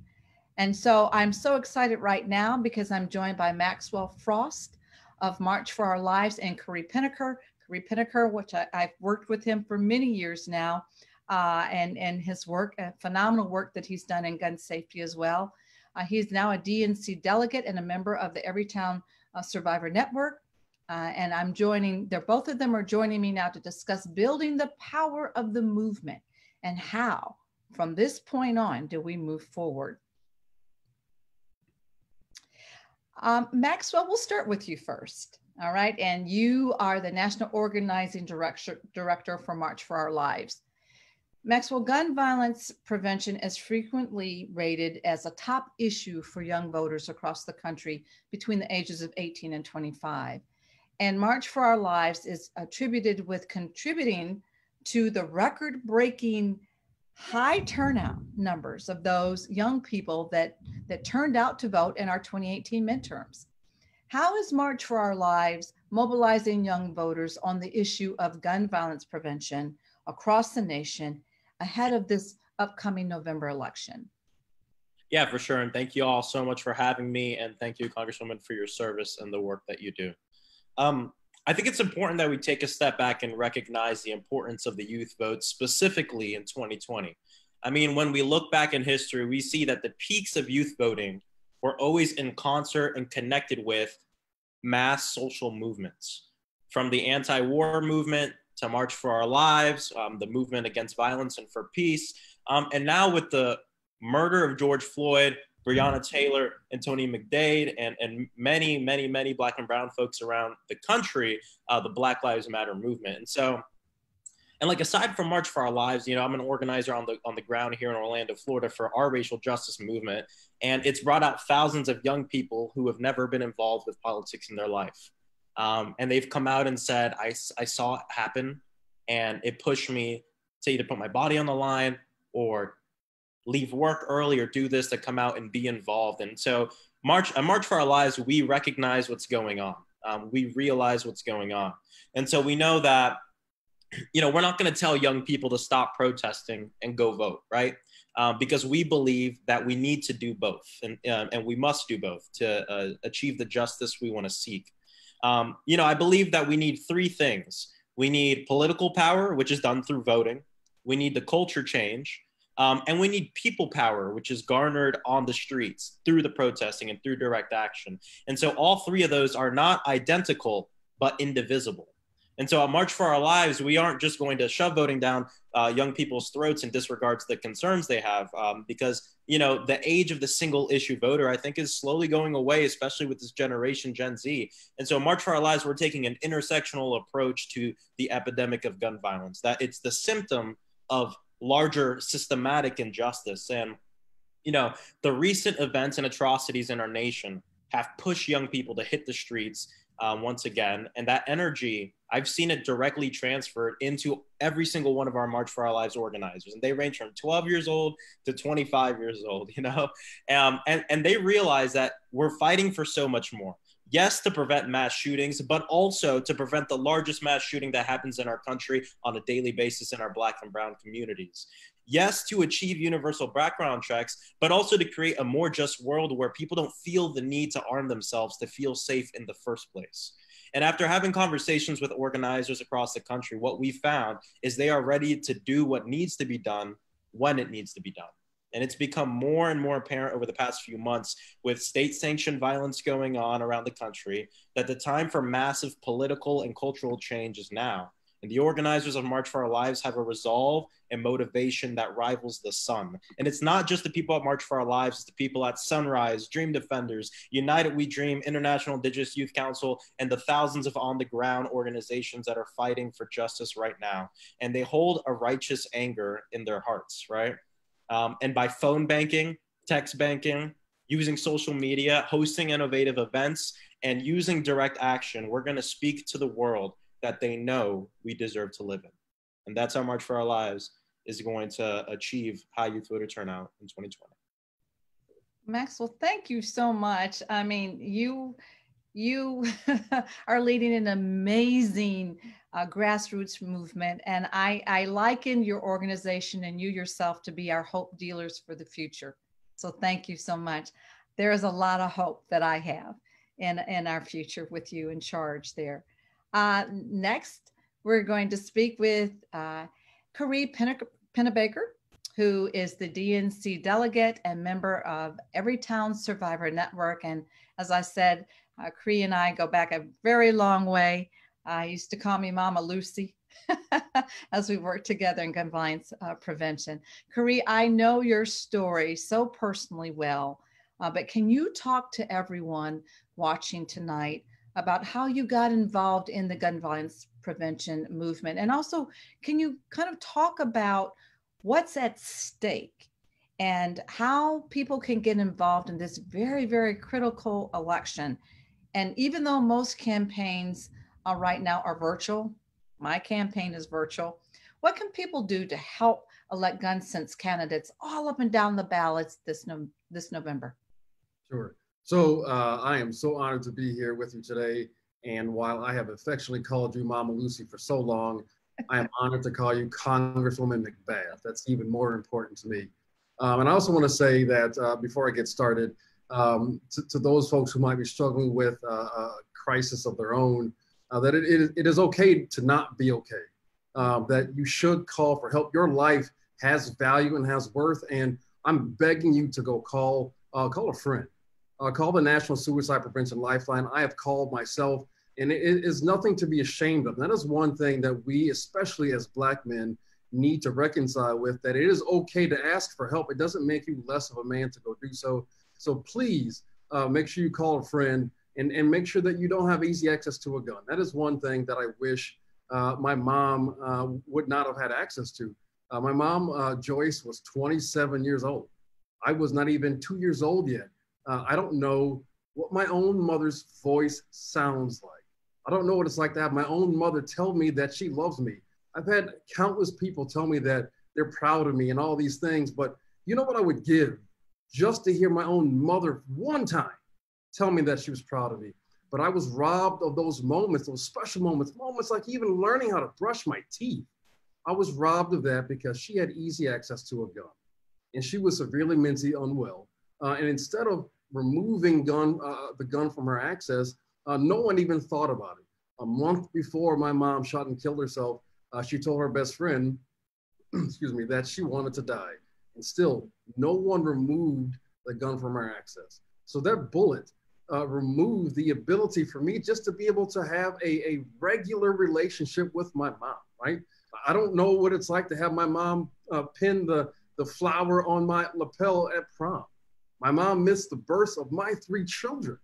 And so I'm so excited right now because I'm joined by Maxwell Frost of March for Our Lives and Cory Pinnaker. Cory Pinnaker, which I, I've worked with him for many years now, uh, and, and his work, uh, phenomenal work that he's done in gun safety as well. Uh, he's now a D N C delegate and a member of the Everytown uh, Survivor Network. Uh, and I'm joining, they're, both of them are joining me now to discuss building the power of the movement and how, from this point on, do we move forward. Um, Maxwell, we'll start with you first, all right? And you are the National Organizing Director, Director for March for Our Lives. Maxwell, gun violence prevention is frequently rated as a top issue for young voters across the country between the ages of eighteen and twenty-five. And March for Our Lives is attributed with contributing to the record-breaking high turnout numbers of those young people that, that turned out to vote in our twenty eighteen midterms. How is March for Our Lives mobilizing young voters on the issue of gun violence prevention across the nation ahead of this upcoming November election? Yeah, for sure. And thank you all so much for having me. And thank you, Congresswoman, for your service and the work that you do. Um, I think it's important that we take a step back and recognize the importance of the youth vote specifically in twenty twenty. I mean, when we look back in history, we see that the peaks of youth voting were always in concert and connected with mass social movements. From the anti-war movement to March for Our Lives, um, the movement against violence and for peace. Um, and now with the murder of George Floyd, Breonna Taylor, and Tony McDade, and, and many, many, many Black and brown folks around the country, uh, the Black Lives Matter movement. And so, and like aside from March for Our Lives, you know, I'm an organizer on the, on the ground here in Orlando, Florida for our racial justice movement. And it's brought out thousands of young people who have never been involved with politics in their life. Um, and they've come out and said, I, I saw it happen and it pushed me to either put my body on the line or leave work early or do this, to come out and be involved. And so March, uh, March for Our Lives, we recognize what's going on. Um, we realize what's going on. And so we know that, you know, we're not going to tell young people to stop protesting and go vote, right? Uh, because we believe that we need to do both and, uh, and we must do both to uh, achieve the justice we want to seek. Um, you know, I believe that we need three things. We need political power, which is done through voting. We need the culture change. Um, and we need people power, which is garnered on the streets through the protesting and through direct action. And so all three of those are not identical, but indivisible. And so at March for Our Lives, we aren't just going to shove voting down uh, young people's throats and disregard the concerns they have, um, because, you know, the age of the single issue voter, I think, is slowly going away, especially with this generation, Gen Z. And so March for Our Lives, we're taking an intersectional approach to the epidemic of gun violence, that it's the symptom of larger systematic injustice. And, you know, the recent events and atrocities in our nation have pushed young people to hit the streets uh, once again. And that energy, I've seen it directly transferred into every single one of our March for Our Lives organizers. And they range from twelve years old to twenty-five years old, you know, um, and, and they realize that we're fighting for so much more. Yes, to prevent mass shootings, but also to prevent the largest mass shooting that happens in our country on a daily basis in our Black and brown communities. Yes, to achieve universal background checks, but also to create a more just world where people don't feel the need to arm themselves to feel safe in the first place. And after having conversations with organizers across the country, what we found is they are ready to do what needs to be done when it needs to be done. And it's become more and more apparent over the past few months with state-sanctioned violence going on around the country that the time for massive political and cultural change is now. And the organizers of March for Our Lives have a resolve and motivation that rivals the sun. And it's not just the people at March for Our Lives, it's the people at Sunrise, Dream Defenders, United We Dream, International Indigenous Youth Council, and the thousands of on-the-ground organizations that are fighting for justice right now. And they hold a righteous anger in their hearts, right? Um, and by phone banking, text banking, using social media, hosting innovative events, and using direct action, we're going to speak to the world that they know we deserve to live in. And that's how March for Our Lives is going to achieve high youth voter turnout in twenty twenty. Maxwell, thank you so much. I mean, you, you are leading an amazing uh, grassroots movement. And I, I liken your organization and you yourself to be our hope dealers for the future. So thank you so much. There is a lot of hope that I have in, in our future with you in charge there. Uh, next, we're going to speak with uh, Cory Pinnaker, who is the D N C delegate and member of Everytown Survivor Network. And as I said, uh, Cory and I go back a very long way. Uh, he used to call me Mama Lucy as we worked together in gun violence uh, prevention. Cory, I know your story so personally well, uh, but can you talk to everyone watching tonight about how you got involved in the gun violence prevention movement? And also, can you kind of talk about what's at stake and how people can get involved in this very, very critical election? And even though most campaigns uh, right now are virtual, my campaign is virtual, what can people do to help elect gun sense candidates all up and down the ballots this, no this November? Sure. So uh, I am so honored to be here with you today. And while I have affectionately called you Mama Lucy for so long, I am honored to call you Congresswoman McBath. That's even more important to me. Um, and I also want to say that uh, before I get started, um, to, to those folks who might be struggling with uh, a crisis of their own, uh, that it, it, it is okay to not be okay, uh, that you should call for help. Your life has value and has worth. And I'm begging you to go call, uh, call a friend. Uh, call the National Suicide Prevention Lifeline. I have called myself, and it, it is nothing to be ashamed of. That is one thing that we, especially as Black men, need to reconcile with, that it is okay to ask for help. It doesn't make you less of a man to go do so. So please uh, make sure you call a friend and, and make sure that you don't have easy access to a gun. That is one thing that I wish uh, my mom uh, would not have had access to. Uh, my mom, uh, Joyce, was twenty-seven years old. I was not even two years old yet. Uh, I don't know what my own mother's voice sounds like. I don't know what it's like to have my own mother tell me that she loves me. I've had countless people tell me that they're proud of me and all these things, but you know what I would give just to hear my own mother one time tell me that she was proud of me. But I was robbed of those moments, those special moments, moments like even learning how to brush my teeth. I was robbed of that because she had easy access to a gun and she was severely mentally unwell. Uh, and instead of removing gun, uh, the gun from her access, uh, no one even thought about it. A month before my mom shot and killed herself, uh, she told her best friend, excuse me, that she wanted to die. And still, no one removed the gun from her access. So that bullet uh, removed the ability for me just to be able to have a, a regular relationship with my mom, right? I don't know what it's like to have my mom uh, pin the, the flower on my lapel at prom. My mom missed the birth of my three children.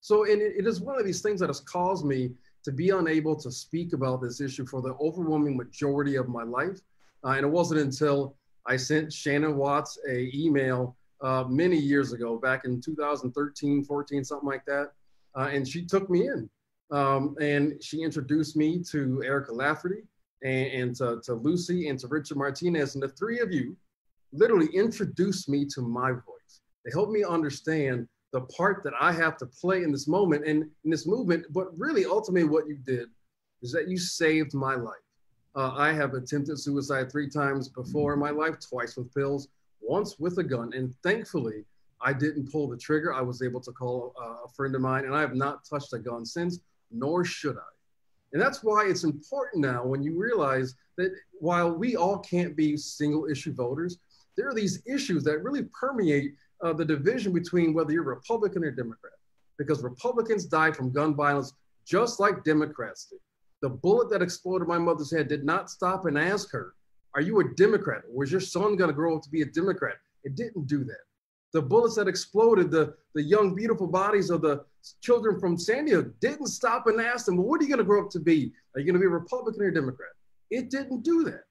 So and it, it is one of these things that has caused me to be unable to speak about this issue for the overwhelming majority of my life. Uh, and it wasn't until I sent Shannon Watts an email uh, many years ago, back in two thousand thirteen, fourteen, something like that. Uh, and she took me in um, and she introduced me to Erica Lafferty and, and to, to Lucy and to Richard Martinez. And the three of you literally introduced me to my voice. They helped me understand the part that I have to play in this moment and in this movement, but really ultimately what you did is that you saved my life. Uh, I have attempted suicide three times before in my life, twice with pills, once with a gun, and thankfully I didn't pull the trigger. I was able to call a, a friend of mine and I have not touched a gun since, nor should I. And that's why it's important now when you realize that while we all can't be single issue voters, there are these issues that really permeate uh, the division between whether you're Republican or Democrat, because Republicans die from gun violence just like Democrats do. The bullet that exploded my mother's head did not stop and ask her, are you a Democrat? Was your son gonna grow up to be a Democrat? It didn't do that. The bullets that exploded, the, the young, beautiful bodies of the children from San Diego didn't stop and ask them, well, what are you gonna grow up to be? Are you gonna be a Republican or a Democrat? It didn't do that.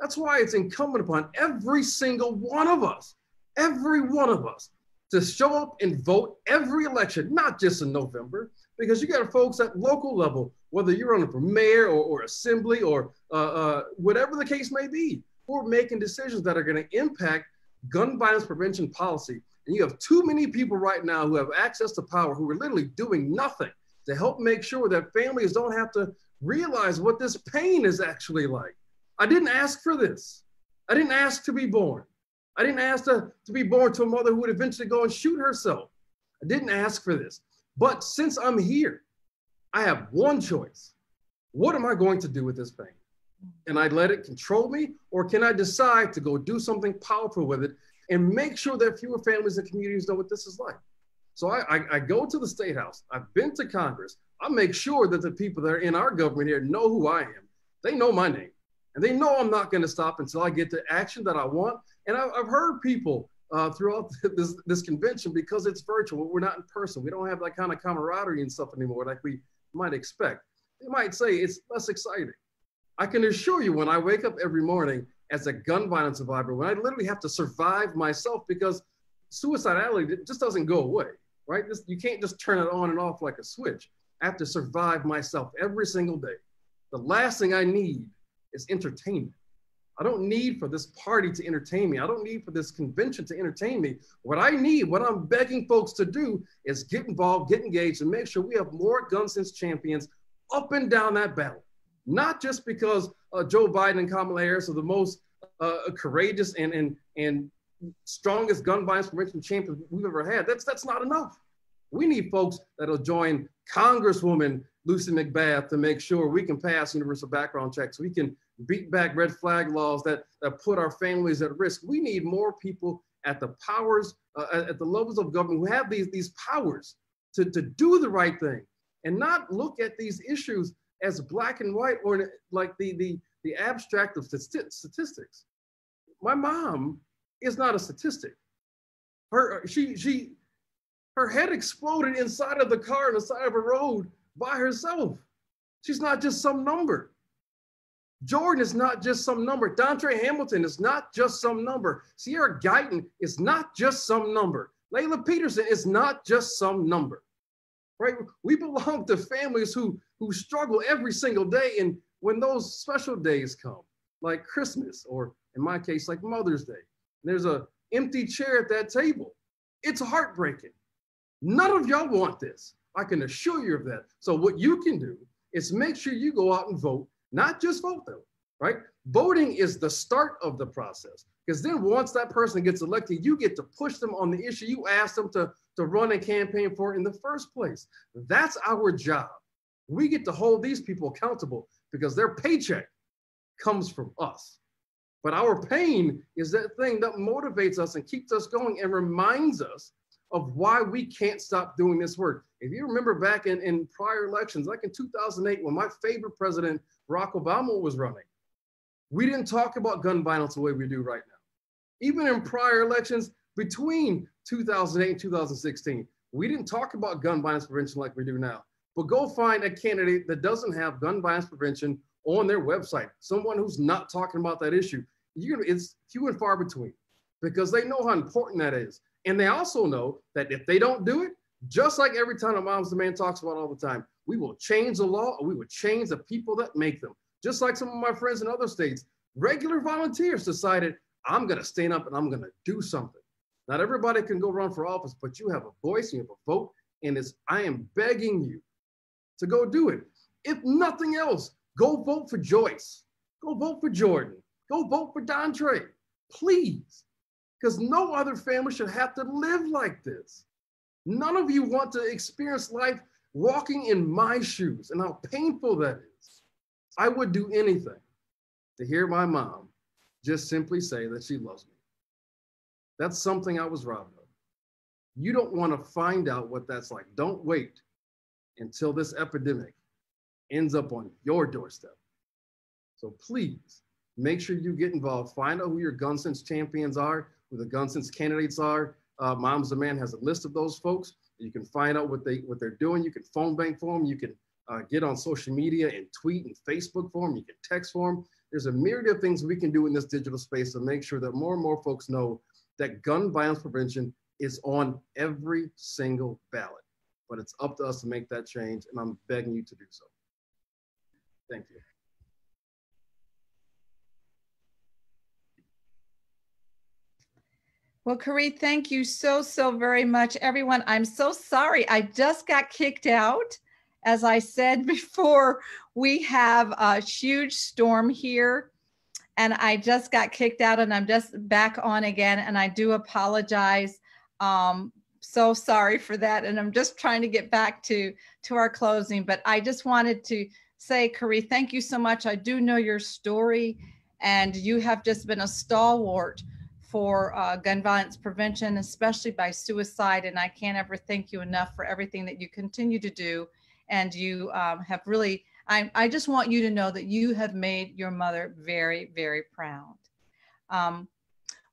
That's why it's incumbent upon every single one of us, every one of us, to show up and vote every election, not just in November, because you got folks at local level, whether you're running for mayor or, or assembly or uh, uh, whatever the case may be, who are making decisions that are gonna impact gun violence prevention policy. And you have too many people right now who have access to power who are literally doing nothing to help make sure that families don't have to realize what this pain is actually like. I didn't ask for this. I didn't ask to be born. I didn't ask to, to be born to a mother who would eventually go and shoot herself. I didn't ask for this. But since I'm here, I have one choice. What am I going to do with this pain? Can I let it control me, or can I decide to go do something powerful with it and make sure that fewer families and communities know what this is like? So I, I, I go to the State House, I've been to Congress, I make sure that the people that are in our government here know who I am. They know my name, and they know I'm not gonna stop until I get the action that I want. And I, I've heard people uh, throughout this, this convention, because it's virtual, we're not in person, we don't have that kind of camaraderie and stuff anymore like we might expect. They might say it's less exciting. I can assure you, when I wake up every morning as a gun violence survivor, when I literally have to survive myself, because suicidality just doesn't go away, right? This, you can't just turn it on and off like a switch. I have to survive myself every single day. The last thing I need is entertainment. I don't need for this party to entertain me. I don't need for this convention to entertain me. What I need, what I'm begging folks to do, is get involved, get engaged, and make sure we have more gun sense champions up and down that battle. Not just because uh, Joe Biden and Kamala Harris are the most uh, courageous and, and, and strongest gun violence prevention champions we've ever had. That's, that's not enough. We need folks that'll join Congresswoman Lucy McBath to make sure we can pass universal background checks. We can beat back red flag laws that, that put our families at risk. We need more people at the powers, uh, at the levels of government who have these, these powers to, to do the right thing and not look at these issues as black and white, or like the, the, the abstract of statistics. My mom is not a statistic. Her, she, she, her head exploded inside of the car on the side of a road by herself. She's not just some number. Jordan is not just some number. Dontre Hamilton is not just some number. Sierra Guyton is not just some number. Layla Peterson is not just some number. Right? We belong to families who, who struggle every single day. And when those special days come, like Christmas, or in my case, like Mother's Day, there's an empty chair at that table. It's heartbreaking. None of y'all want this. I can assure you of that. So what you can do is make sure you go out and vote, not just vote though, right? Voting is the start of the process, because then once that person gets elected, you get to push them on the issue you asked them to, to run a campaign for in the first place. That's our job. We get to hold these people accountable because their paycheck comes from us. But our pain is that thing that motivates us and keeps us going and reminds us of why we can't stop doing this work. If you remember back in, in prior elections, like in two thousand eight, when my favorite president, Barack Obama, was running, we didn't talk about gun violence the way we do right now. Even in prior elections between two thousand eight and two thousand sixteen, we didn't talk about gun violence prevention like we do now. But go find a candidate that doesn't have gun violence prevention on their website, someone who's not talking about that issue. You're, it's few and far between, because they know how important that is. And they also know that if they don't do it, just like every time a Moms Demand talks about all the time, we will change the law, or we will change the people that make them. Just like some of my friends in other states, regular volunteers decided, I'm gonna stand up and I'm gonna do something. Not everybody can go run for office, but you have a voice, you have a vote, and it's, I am begging you to go do it. If nothing else, go vote for Joyce. Go vote for Jordan. Go vote for Dontre, please. Because no other family should have to live like this. None of you want to experience life walking in my shoes and how painful that is. I would do anything to hear my mom just simply say that she loves me. That's something I was robbed of. You don't want to find out what that's like. Don't wait until this epidemic ends up on your doorstep. So please make sure you get involved. Find out who your gun sense champions are, who the gun sense candidates are. Uh, Moms Demand has a list of those folks. You can find out what they what they're doing. You can phone bank for them. You can uh, get on social media and tweet and Facebook for them. You can text for them. There's a myriad of things we can do in this digital space to make sure that more and more folks know that gun violence prevention is on every single ballot. But it's up to us to make that change, and I'm begging you to do so. Thank you. Well, Cory, thank you so, so very much. Everyone, I'm so sorry. I just got kicked out. As I said before, we have a huge storm here, and I just got kicked out, and I'm just back on again, and I do apologize. Um, so sorry for that, and I'm just trying to get back to, to our closing, but I just wanted to say, Cory, thank you so much. I do know your story, and you have just been a stalwart for uh, gun violence prevention, especially by suicide, and I can't ever thank you enough for everything that you continue to do. And you um, have really, I, I just want you to know that you have made your mother very, very proud. Um,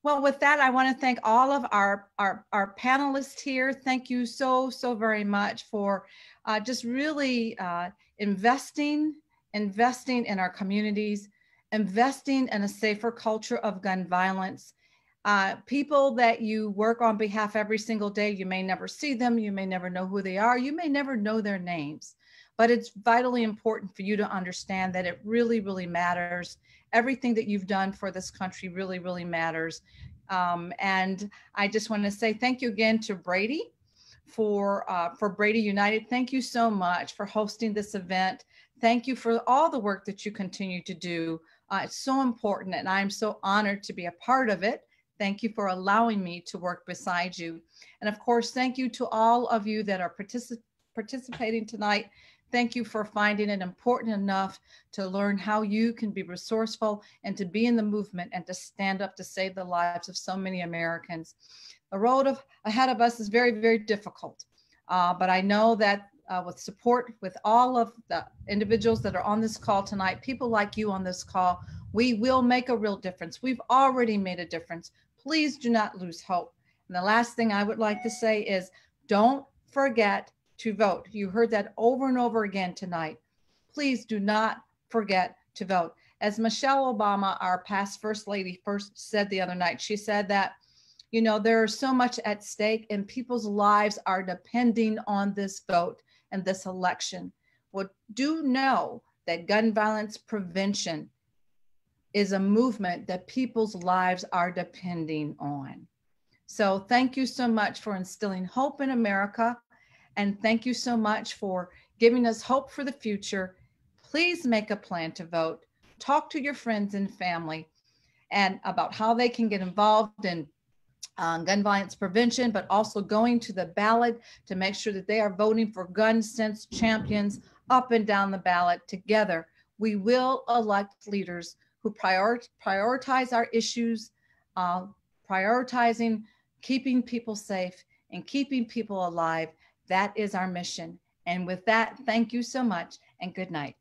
well, with that, I want to thank all of our, our, our panelists here. Thank you so, so very much for uh, just really uh, investing, investing in our communities, investing in a safer culture of gun violence. Uh, people that you work on behalf every single day, you may never see them, you may never know who they are, you may never know their names, but it's vitally important for you to understand that it really, really matters. Everything that you've done for this country really, really matters. Um, and I just want to say thank you again to Brady for, uh, for Brady United. Thank you so much for hosting this event. Thank you for all the work that you continue to do. Uh, it's so important, and I'm so honored to be a part of it. Thank you for allowing me to work beside you. And of course, thank you to all of you that are particip- participating tonight. Thank you for finding it important enough to learn how you can be resourceful and to be in the movement and to stand up to save the lives of so many Americans. The road of, ahead of us is very, very difficult. Uh, but I know that uh, with support, with all of the individuals that are on this call tonight, people like you on this call, we will make a real difference. We've already made a difference. Please do not lose hope. And the last thing I would like to say is don't forget to vote. You heard that over and over again tonight. Please do not forget to vote. As Michelle Obama, our past First Lady, first said the other night, she said that, you know, there is so much at stake and people's lives are depending on this vote and this election. Well, do know that gun violence prevention is a movement that people's lives are depending on. So thank you so much for instilling hope in America. And thank you so much for giving us hope for the future. Please make a plan to vote. Talk to your friends and family and about how they can get involved in um, gun violence prevention, but also going to the ballot to make sure that they are voting for gun sense champions up and down the ballot. Together, we will elect leaders who prioritize our issues, uh, prioritizing keeping people safe and keeping people alive. That is our mission. And with that, thank you so much and good night.